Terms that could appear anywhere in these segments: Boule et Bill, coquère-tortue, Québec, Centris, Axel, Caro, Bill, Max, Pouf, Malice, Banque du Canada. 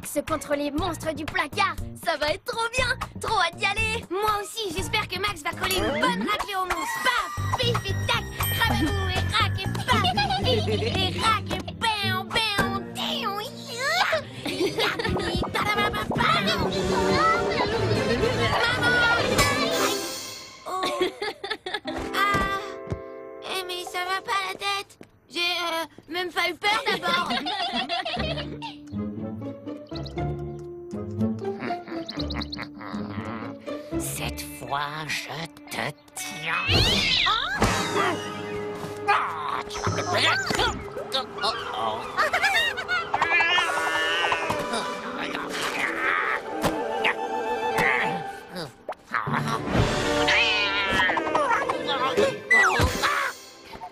Max contre les monstres du placard. Ça va être trop bien. Trop hâte d'y aller. Moi aussi, j'espère que Max va coller une bonne raclée aux monstres. Paf, pif et tac, rabadou et rac et paf, pif et rac et béon, béon, déon, yaaah, tadabababam. Maman! Ah, mais ça va pas la tête. J'ai même pas eu peur d'abord. Cette fois, je te tiens. Ah, tu vas me perdre. Oh, oh.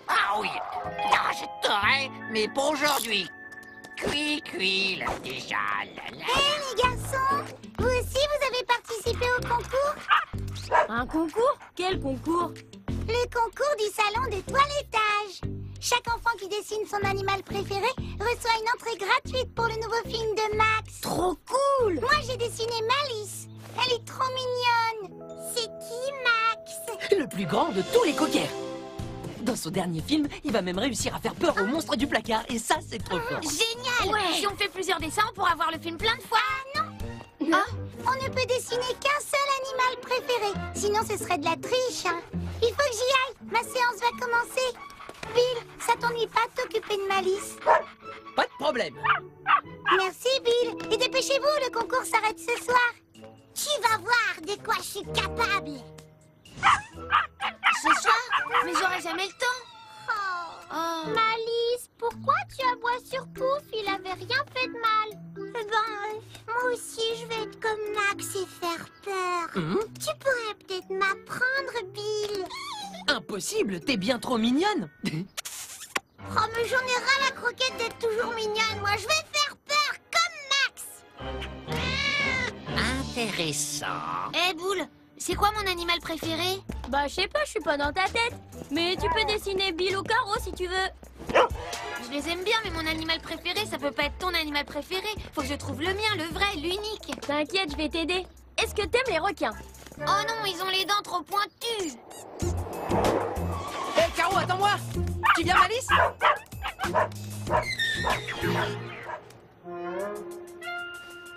Ah oui, ah, je t'aurai, mais pour aujourd'hui. Cui, cui, là, déjà, là, là. Hey, les garçons, vous aussi, vous avez participé au concours? Un concours? Quel concours? Le concours du salon des toilettages. Chaque enfant qui dessine son animal préféré reçoit une entrée gratuite pour le nouveau film de Max. Trop cool! Moi, j'ai dessiné Malice. Elle est trop mignonne. C'est qui, Max? Le plus grand de tous les coquères. Dans son dernier film, il va même réussir à faire peur aux monstres du placard. Et ça, c'est trop fort. Génial, ouais. Si on fait plusieurs dessins, on pourra voir le film plein de fois. Ah non, non. On ne peut dessiner qu'un seul animal préféré. Sinon, ce serait de la triche, hein. Il faut que j'y aille. Ma séance va commencer. Bill, ça t'ennuie pas de t'occuper de Malice? Pas de problème. Merci, Bill. Et dépêchez-vous, le concours s'arrête ce soir. Tu vas voir de quoi je suis capable. Ce soir? Mais j'aurai jamais le temps. Malice, pourquoi tu aboies sur Pouf? Il avait rien fait de mal. Moi aussi je vais être comme Max et faire peur. Tu pourrais peut-être m'apprendre, Bill. Impossible, t'es bien trop mignonne. Oh, mais j'en ai ras la croquette d'être toujours mignonne. Moi, je vais faire peur comme Max. Intéressant. Hé, Boule, c'est quoi mon animal préféré? Bah, je sais pas, je suis pas dans ta tête. Mais tu peux dessiner Bill ou Caro si tu veux. Je les aime bien, mais mon animal préféré, ça peut pas être ton animal préféré. Faut que je trouve le mien, le vrai, l'unique. T'inquiète, je vais t'aider. Est-ce que t'aimes les requins? Oh non, ils ont les dents trop pointues. Hé, Caro, attends-moi. Tu viens, Malice?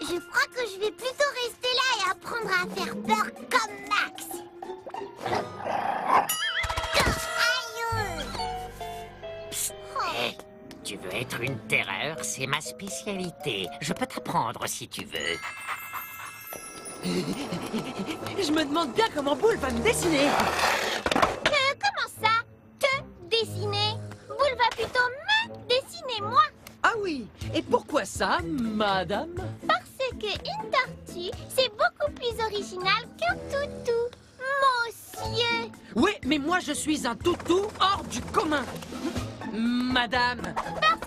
Je crois que je vais plutôt rester là et apprendre à faire peur comme Max. Hey, tu veux être une terreur, c'est ma spécialité. Je peux t'apprendre si tu veux. Je me demande bien comment Boule va me dessiner. Comment ça? Te dessiner? Boule va plutôt me dessiner, moi. Ah oui, et pourquoi ça, madame? Parce que une tortue, c'est beaucoup plus original qu'un toutou, monsieur. Oui, mais moi je suis un toutou hors du commun, madame.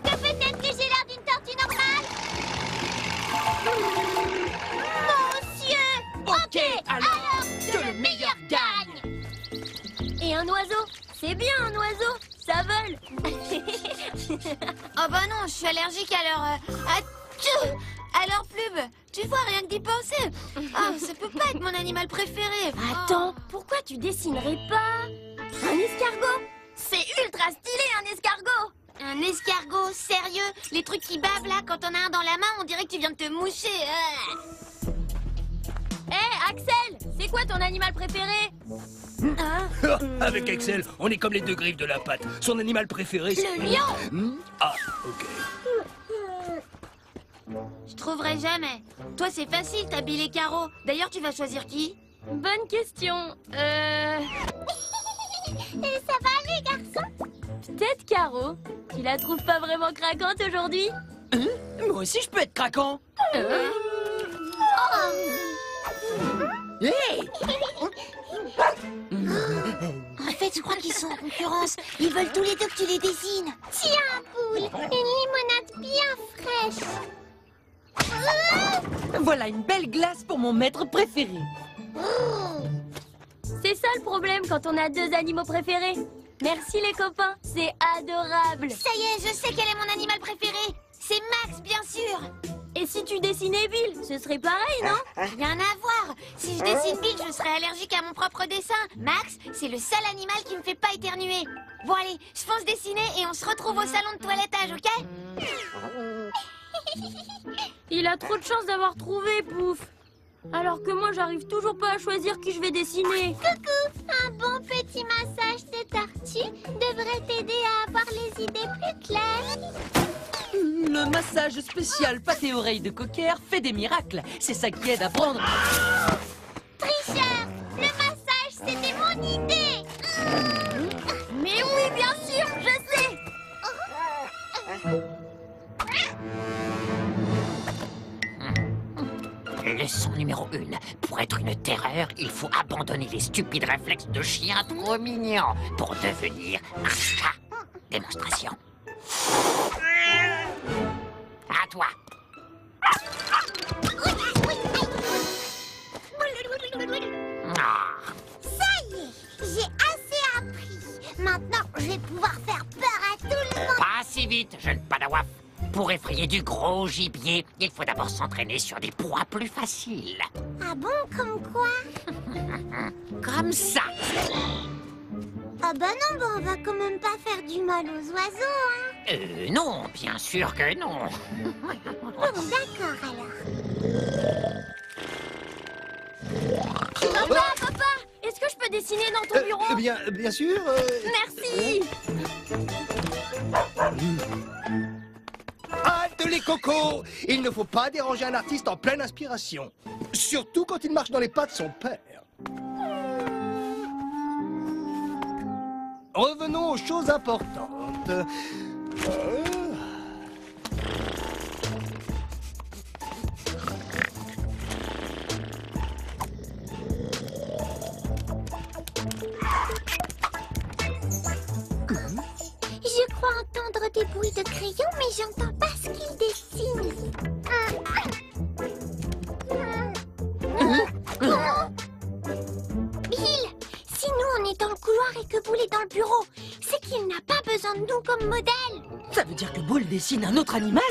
Parce que peut-être que j'ai l'air d'une tortue normale. Monsieur. Ok, alors que le meilleur gagne. Et un oiseau, c'est bien un oiseau, ça vole. Oh bah non, je suis allergique à leur... à tout. Alors, Plube, tu vois, rien que d'y penser. Oh, ça peut pas être mon animal préféré. Attends, pourquoi tu dessinerais pas un escargot? C'est ultra stylé, un escargot. Un escargot, sérieux? Les trucs qui bavent, là, quand on a un dans la main, on dirait que tu viens de te moucher. Hé, Axel, c'est quoi ton animal préféré? Avec Axel, on est comme les deux griffes de la patte. Son animal préféré, c'est... le lion. Ah, ok. Je trouverai jamais. Toi, c'est facile, t'as Bill et Caro. D'ailleurs, tu vas choisir qui? Bonne question. Ça va aller, garçon? Peut-être Caro. Tu la trouves pas vraiment craquante aujourd'hui? Moi aussi, je peux être craquant. Hey. En fait, je crois qu'ils sont en concurrence. Ils veulent tous les deux que tu les dessines. Tiens, Poule, une limonade bien fraîche. Voilà une belle glace pour mon maître préféré. C'est ça le problème quand on a deux animaux préférés. Merci les copains, c'est adorable. Ça y est, je sais quel est mon animal préféré. C'est Max, bien sûr. Et si tu dessinais Bill, ce serait pareil, non? Rien à voir. Si je dessine Bill, je serais allergique à mon propre dessin. Max, c'est le seul animal qui me fait pas éternuer. Bon allez, je fonce dessiner et on se retrouve au salon de toilettage, ok? Il a trop de chance d'avoir trouvé, Pouf. Alors que moi, j'arrive toujours pas à choisir qui je vais dessiner. Coucou! Un bon petit massage de tortue devrait t'aider à avoir les idées plus claires. Le massage spécial pâté oreille de coquère fait des miracles. C'est ça qui aide à prendre... Ah! Tricheur! Le massage, c'était mon idée! Mais oui, bien sûr, je sais! Leçon numéro 1. Pour être une terreur, il faut abandonner les stupides réflexes de chiens trop mignons pour devenir un chat. Démonstration. À toi. Ça y est, j'ai assez appris. Maintenant, je vais pouvoir faire peur à tout le monde. Pas si vite, jeune Padawaf. Pour effrayer du gros gibier, il faut d'abord s'entraîner sur des proies plus faciles. Ah bon, comme quoi? Comme ça. Ah bah non, bah on va quand même pas faire du mal aux oiseaux, hein? Non, bien sûr que non. Bon, d'accord, alors. Papa, papa, est-ce que je peux dessiner dans ton bureau? Bien sûr. Merci. Halte les cocos! Il ne faut pas déranger un artiste en pleine inspiration. Surtout quand il marche dans les pas de son père. Revenons aux choses importantes. Je crois entendre des bruits de crayon, mais j'entends pas ce qu'ils dessinent. Bill, si nous on est dans le couloir et que Boule est dans le bureau, c'est qu'il n'a pas besoin de nous comme modèle. Ça veut dire que Boule dessine un autre animal?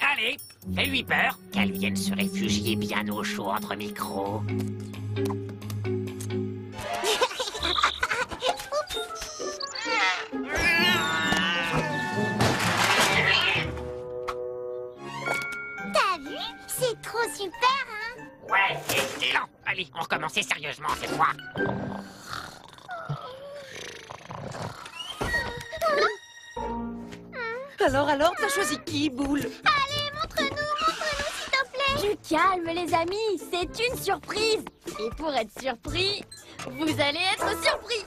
Allez, fais-lui peur, qu'elle vienne se réfugier bien au chaud entre micros. T'as vu? C'est trop super, hein? Ouais, excellent. Allez, on recommence sérieusement cette fois. Alors, t'as choisi qui, Boule? Allez, montre-nous, s'il te plaît. Du calme, les amis, c'est une surprise. Et pour être surpris, vous allez être surpris.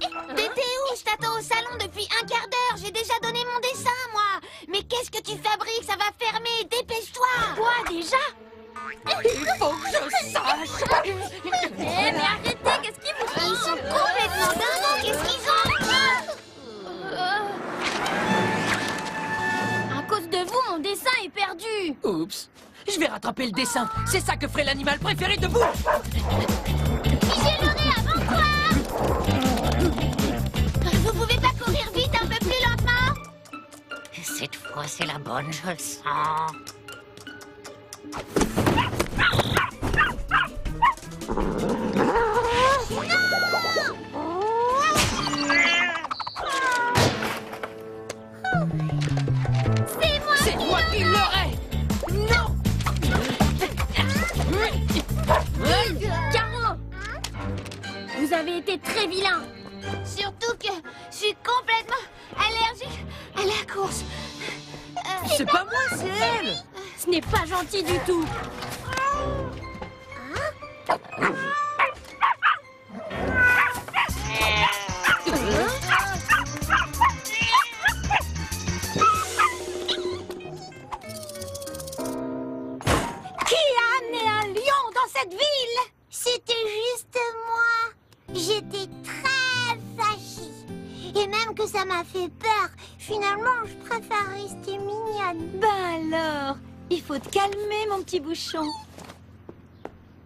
T'étais où? Je t'attends au salon depuis un quart d'heure. J'ai déjà donné mon dessin, moi. Mais qu'est-ce que tu fabriques? Ça va fermer. Dépêche-toi. Quoi, déjà? Il faut que je sache. Mais arrêtez, qu'est-ce qu'ils vous font? Ils sont complètement dingues. Qu'est-ce qu'ils ont? À cause de vous, mon dessin est perdu. Oups. Je vais rattraper le dessin. C'est ça que ferait l'animal préféré de vous. J'ai le nez avant toi. Vous pouvez pas courir vite un peu plus lentement? Cette fois, c'est la bonne, je le sens. Caro, vous avez été très vilain. Surtout que je suis complètement allergique à la course. C'est pas moi, c'est elle. Ce n'est pas gentil du tout.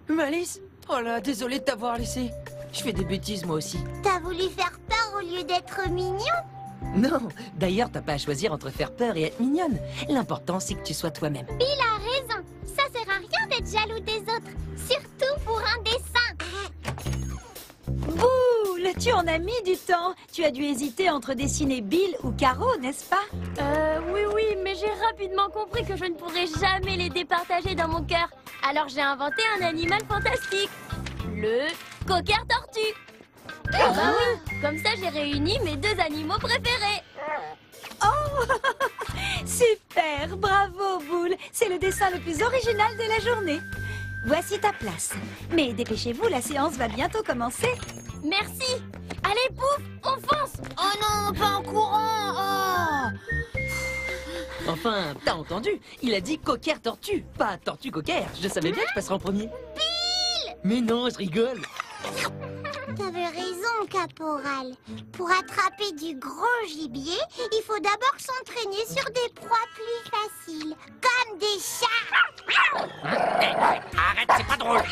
Malice, oh là, désolée de t'avoir laissé. Je fais des bêtises moi aussi. T'as voulu faire peur au lieu d'être mignon? Non, d'ailleurs t'as pas à choisir entre faire peur et être mignonne. L'important c'est que tu sois toi-même. Bill a raison, ça sert à rien d'être jaloux des autres. Surtout pour un dessin. Boule, tu en as mis du temps. Tu as dû hésiter entre dessiner Bill ou Caro, n'est-ce pas? Oui, mais j'ai rapidement compris que je ne pourrais jamais les départager dans mon cœur. Alors j'ai inventé un animal fantastique. Le coquère-tortue. Ah bah oui, comme ça j'ai réuni mes deux animaux préférés. Oh, super, bravo Boule. C'est le dessin le plus original de la journée. Voici ta place. Mais dépêchez-vous, la séance va bientôt commencer. Merci. Allez Pouf, on fonce. Oh non, pas en courant. Oh. Enfin, t'as entendu, il a dit coquère-tortue, pas tortue-coquère. Je savais bien que je passerais en premier. Bill! Mais non, je rigole. T'avais raison, caporal. Pour attraper du gros gibier, il faut d'abord s'entraîner sur des proies plus faciles, comme des chats. Arrête, c'est pas drôle.